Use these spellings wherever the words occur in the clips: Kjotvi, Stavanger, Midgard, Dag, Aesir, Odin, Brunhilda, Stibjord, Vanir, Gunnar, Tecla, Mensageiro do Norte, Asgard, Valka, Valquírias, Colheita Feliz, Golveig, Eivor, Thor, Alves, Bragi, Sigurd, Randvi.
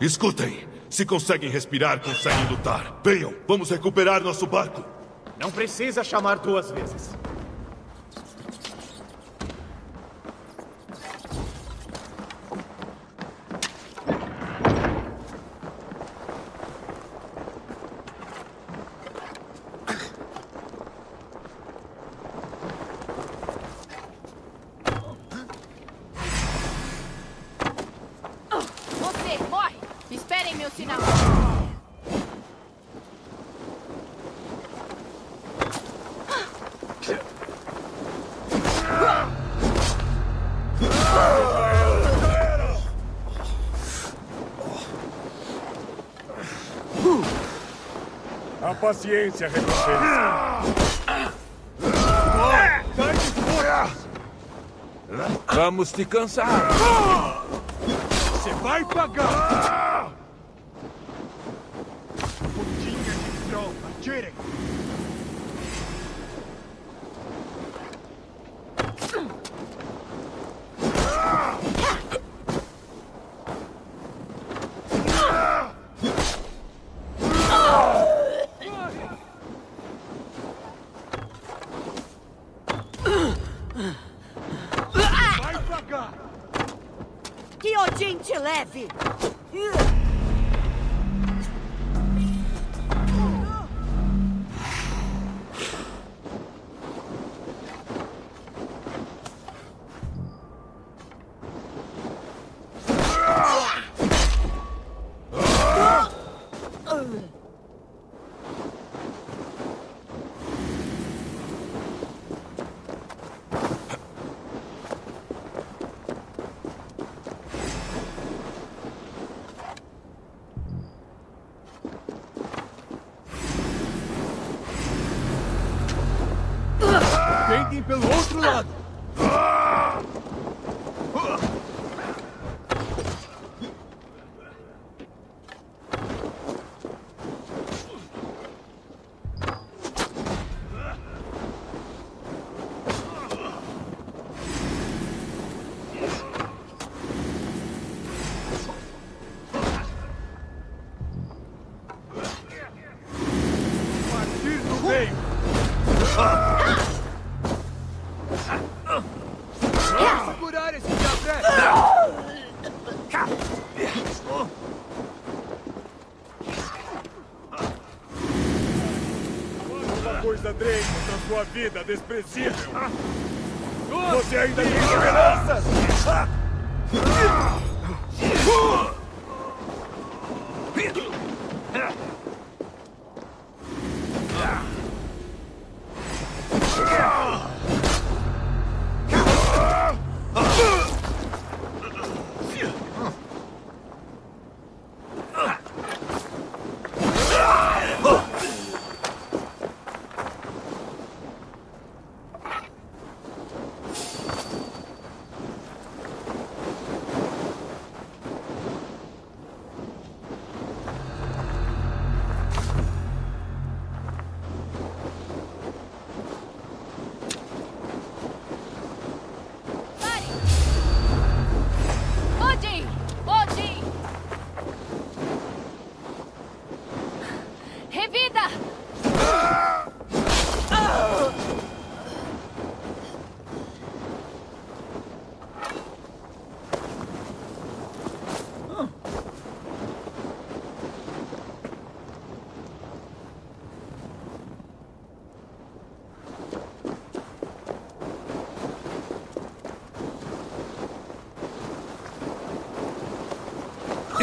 Escutem! Se conseguem respirar, conseguem lutar. Venham, vamos recuperar nosso barco. Não precisa chamar duas vezes. Paciência, vamos te cansar. Você vai pagar. Pontinha de tropa, tirem. Pelo outro lado! Sua vida desprezível. Você ainda tem esperanças.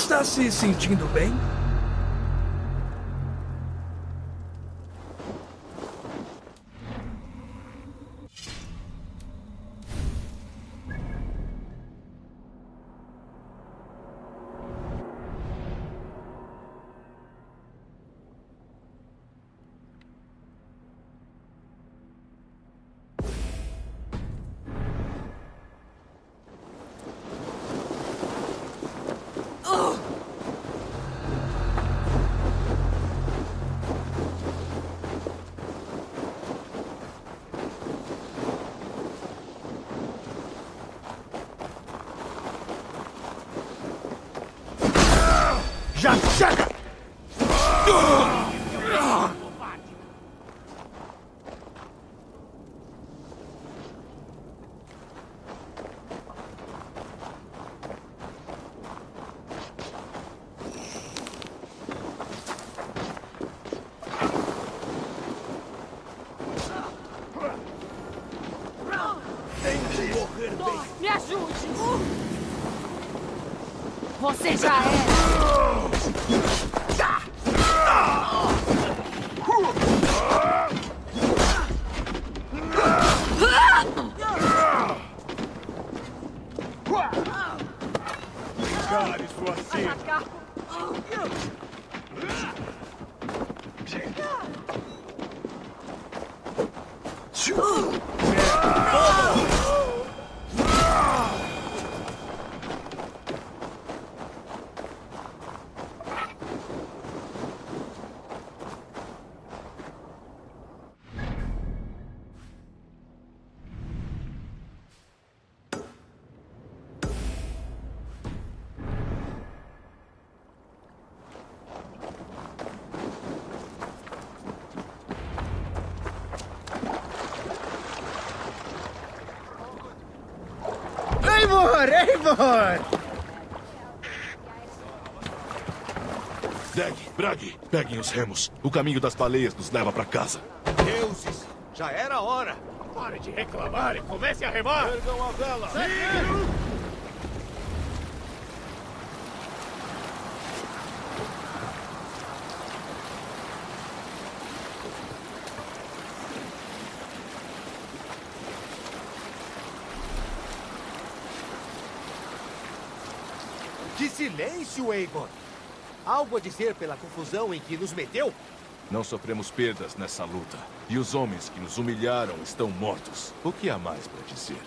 Está se sentindo bem? Já chega! Dag, Bragi, peguem os remos. O caminho das baleias nos leva para casa. Deuses, já era hora. Pare de reclamar e comece a remar. Pergam a vela. Silêncio, Eivor! Algo a dizer pela confusão em que nos meteu? Não sofremos perdas nessa luta. E os homens que nos humilharam estão mortos. O que há mais para dizer?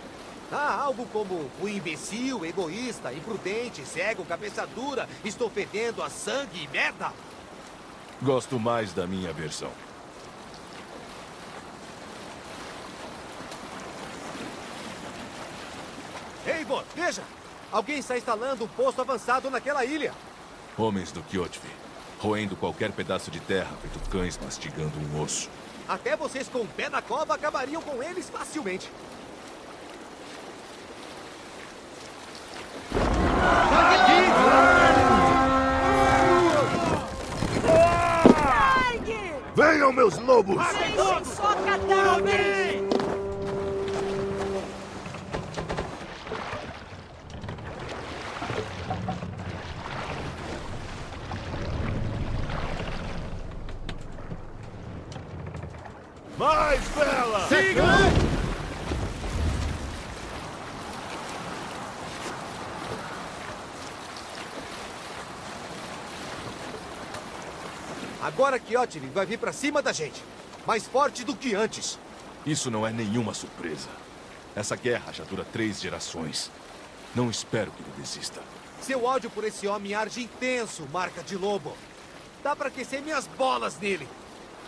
Há algo como o imbecil, egoísta, imprudente, cego, cabeça dura, estou fedendo a sangue e merda? Gosto mais da minha versão. Eivor, veja! Alguém está instalando um posto avançado naquela ilha. Homens do Kjotvi, roendo qualquer pedaço de terra, feito cães mastigando um osso. Até vocês com o pé na cova acabariam com eles facilmente. Venham, meus lobos! Mais vela! Siga! Agora Kjotvi vai vir pra cima da gente. Mais forte do que antes. Isso não é nenhuma surpresa. Essa guerra já dura 3 gerações. Não espero que ele desista. Seu ódio por esse homem arde intenso, marca de lobo. Dá pra aquecer minhas bolas nele.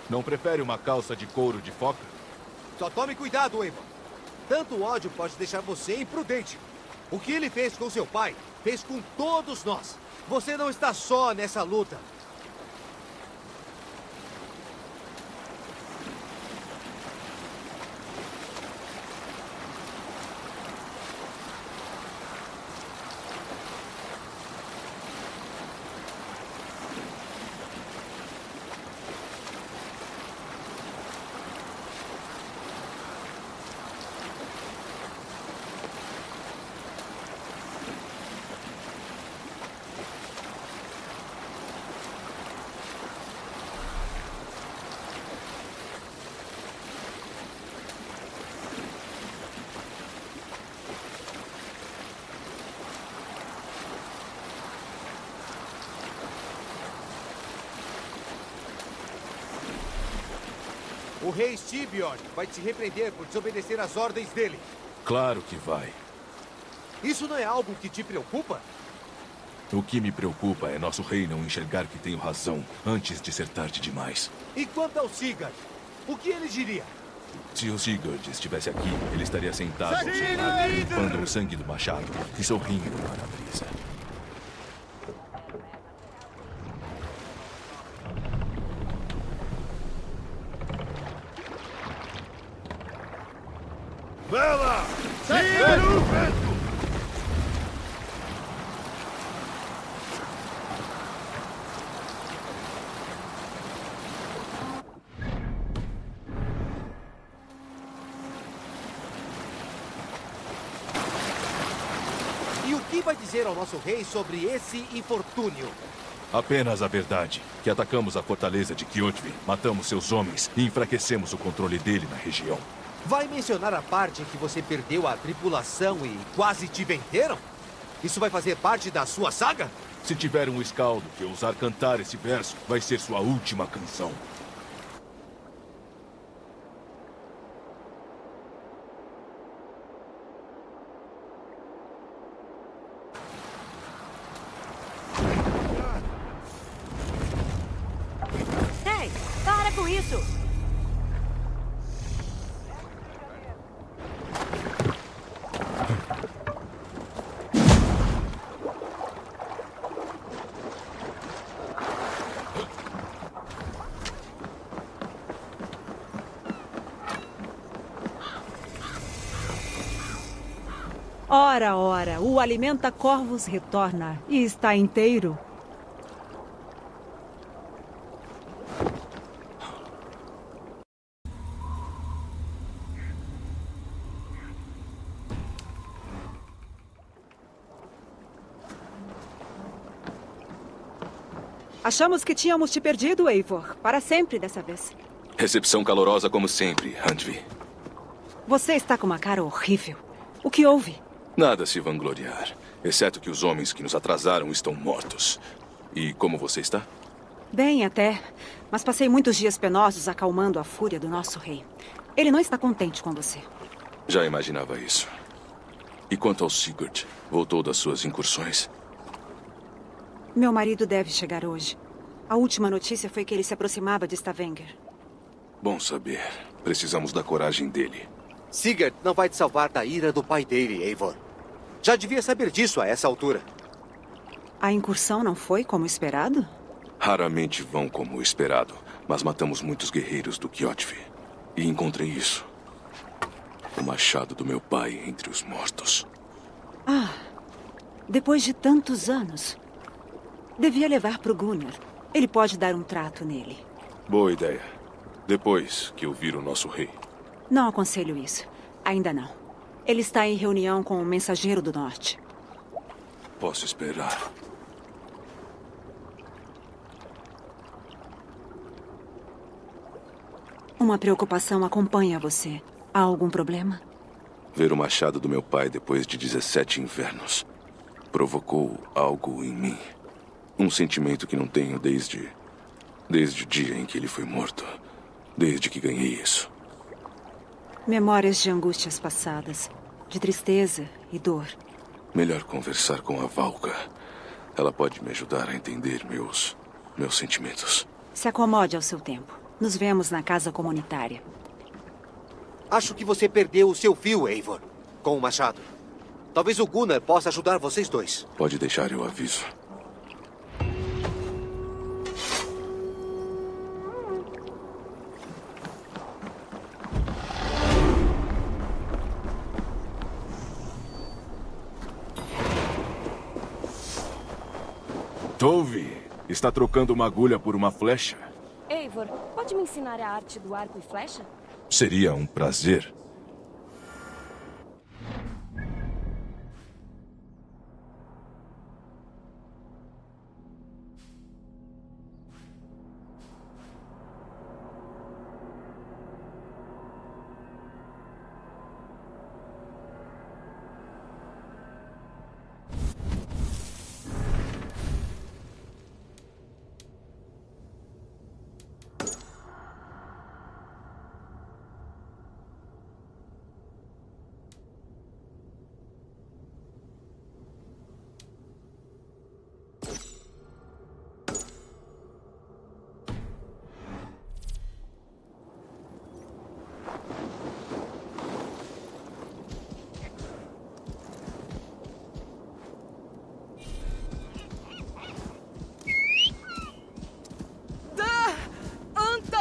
Não prefere uma calça de couro de foca? Só tome cuidado, Eivor. Tanto ódio pode deixar você imprudente. O que ele fez com seu pai, fez com todos nós. Você não está só nessa luta. O rei Stibjord vai te repreender por desobedecer às ordens dele. Claro que vai. Isso não é algo que te preocupa? O que me preocupa é nosso rei não enxergar que tenho razão antes de ser tarde demais. E quanto ao Sigurd? O que ele diria? Se o Sigurd estivesse aqui, ele estaria sentado ao seu lado, limpando o sangue do machado e sorrindo para a brisa. Vela! Tira o vento! E o que vai dizer ao nosso rei sobre esse infortúnio? Apenas a verdade, que atacamos a fortaleza de Kjotvi, matamos seus homens e enfraquecemos o controle dele na região. Vai mencionar a parte em que você perdeu a tripulação e quase te venderam? Isso vai fazer parte da sua saga? Se tiver um escaldo que ousar cantar esse verso, vai ser sua última canção. Ora, ora, o alimenta-corvos retorna e está inteiro. Achamos que tínhamos te perdido, Eivor. Para sempre dessa vez. Recepção calorosa como sempre, Randvi. Você está com uma cara horrível. O que houve? Nada se vangloriar, exceto que os homens que nos atrasaram estão mortos. E como você está? Bem, até. Mas passei muitos dias penosos acalmando a fúria do nosso rei. Ele não está contente com você. Já imaginava isso. E quanto ao Sigurd? Voltou das suas incursões? Meu marido deve chegar hoje. A última notícia foi que ele se aproximava de Stavanger. Bom saber. Precisamos da coragem dele. Sigurd não vai te salvar da ira do pai dele, Eivor. Já devia saber disso a essa altura. A incursão não foi como esperado? Raramente vão como esperado, mas matamos muitos guerreiros do Kjotvi. E encontrei isso. O machado do meu pai entre os mortos. Ah, depois de tantos anos. Devia levar para o Gunnar. Ele pode dar um trato nele. Boa ideia. Depois que eu vir o nosso rei. Não aconselho isso. Ainda não. Ele está em reunião com o Mensageiro do Norte. Posso esperar. Uma preocupação acompanha você. Há algum problema? Ver o machado do meu pai depois de 17 invernos provocou algo em mim. Um sentimento que não tenho desde o dia em que ele foi morto. Desde que ganhei isso. Memórias de angústias passadas, de tristeza e dor. Melhor conversar com a Valka. Ela pode me ajudar a entender meus sentimentos. Se acomode ao seu tempo. Nos vemos na casa comunitária. Acho que você perdeu o seu fio, Eivor, com o machado. Talvez o Gunnar possa ajudar vocês dois. Pode deixar, eu aviso. Kjotvi está trocando uma agulha por uma flecha. Eivor, pode me ensinar a arte do arco e flecha? Seria um prazer.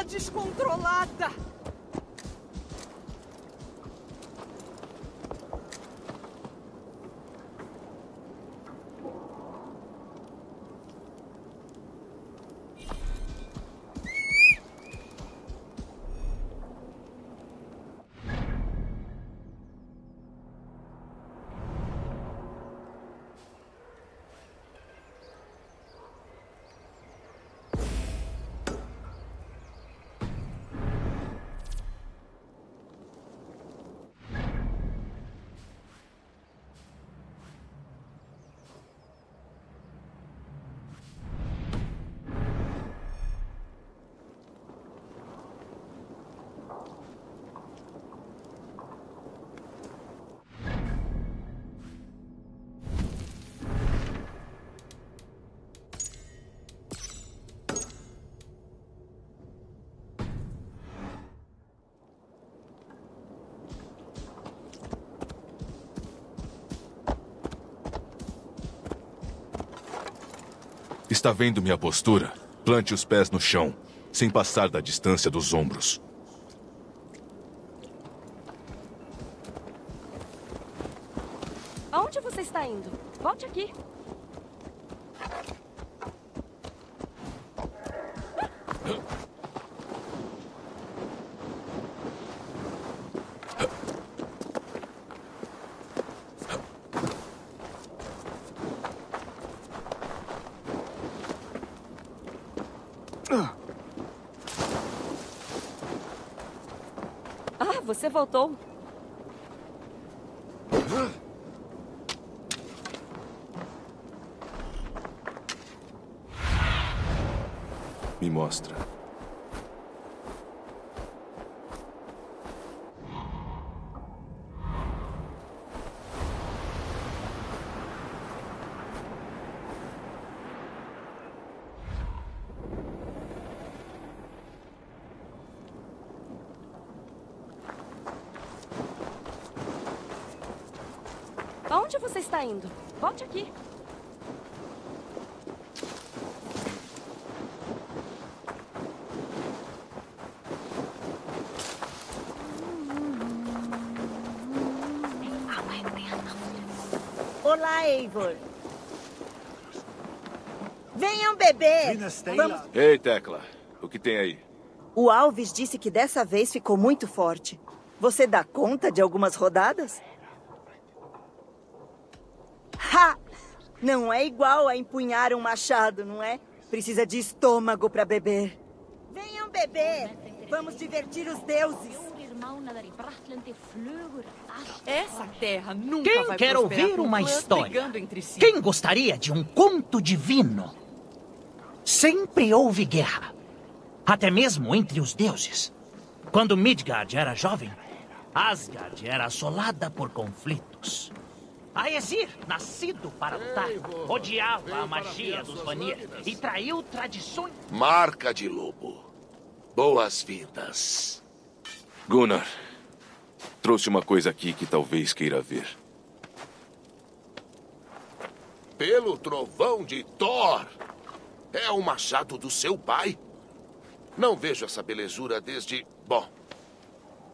Descontrolada! Está vendo minha postura? Plante os pés no chão, sem passar da distância dos ombros. Aonde você está indo? Volte aqui. Você voltou. Me mostra. Aonde você está indo? Volte aqui. Olá, Eivor. Venham beber. Vamos... Ei, Tecla. O que tem aí? O Alves disse que dessa vez ficou muito forte. Você dá conta de algumas rodadas? Não é igual a empunhar um machado, não é? Precisa de estômago para beber. Venham beber! Vamos divertir os deuses! Essa terra nunca vai prosperar. Quem quer ouvir uma história? Si. Quem gostaria de um conto divino? Sempre houve guerra. Até mesmo entre os deuses. Quando Midgard era jovem, Asgard era assolada por conflitos. Aesir, nascido para lutar, odiava a magia dos Vanir e traiu tradições... Marca de lobo. Boas-vindas. Gunnar, trouxe uma coisa aqui que talvez queira ver. Pelo trovão de Thor! É o machado do seu pai? Não vejo essa belezura desde... Bom,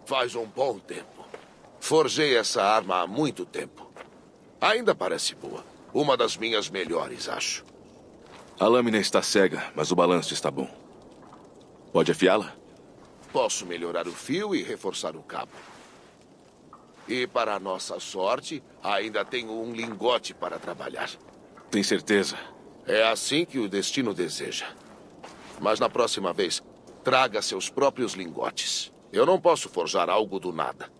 faz um bom tempo. Forjei essa arma há muito tempo. Ainda parece boa. Uma das minhas melhores, acho. A lâmina está cega, mas o balanço está bom. Pode afiá-la? Posso melhorar o fio e reforçar o cabo. E, para a nossa sorte, ainda tenho um lingote para trabalhar. Tem certeza? É assim que o destino deseja. Mas na próxima vez, traga seus próprios lingotes. Eu não posso forjar algo do nada.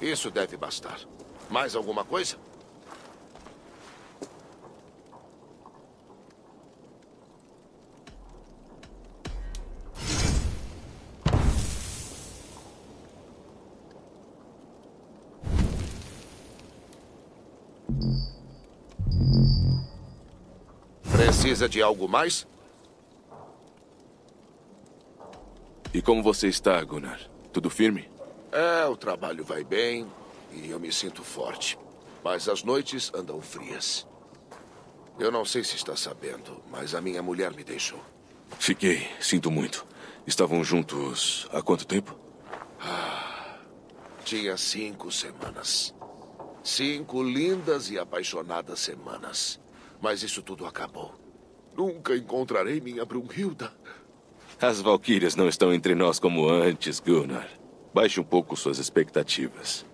Isso deve bastar. Mais alguma coisa? Precisa de algo mais? E como você está, Gunnar? Tudo firme? É, o trabalho vai bem e eu me sinto forte. Mas as noites andam frias. Eu não sei se está sabendo, mas a minha mulher me deixou. Fiquei, sinto muito. Estavam juntos há quanto tempo? Tinha 5 semanas. 5 lindas e apaixonadas semanas. Mas isso tudo acabou. Nunca encontrarei minha Brunhilda. As Valquírias não estão entre nós como antes, Gunnar. Baixe um pouco suas expectativas.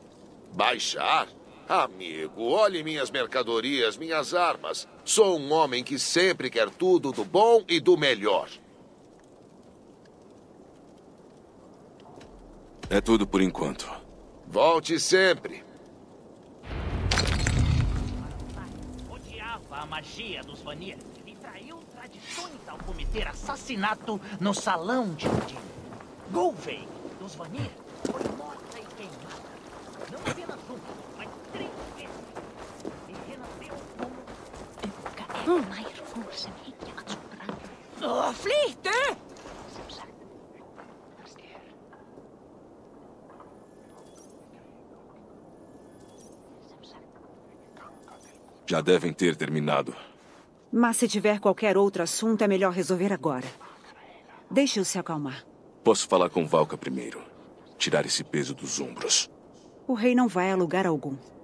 Baixar? Amigo, olhe minhas mercadorias, minhas armas. Sou um homem que sempre quer tudo do bom e do melhor. É tudo por enquanto. Volte sempre. Odiava a magia dos Vanir e traiu tradições ao cometer assassinato no salão de Odin. Golveig dos Vanir foi morta e queimada. Não apenas uma, mas 3 vezes. E renasceu como um caer força a Flite! Já devem ter terminado. Mas se tiver qualquer outro assunto, é melhor resolver agora. Deixe-o se acalmar. Posso falar com Valka primeiro. Tirar esse peso dos ombros. O rei não vai a lugar algum.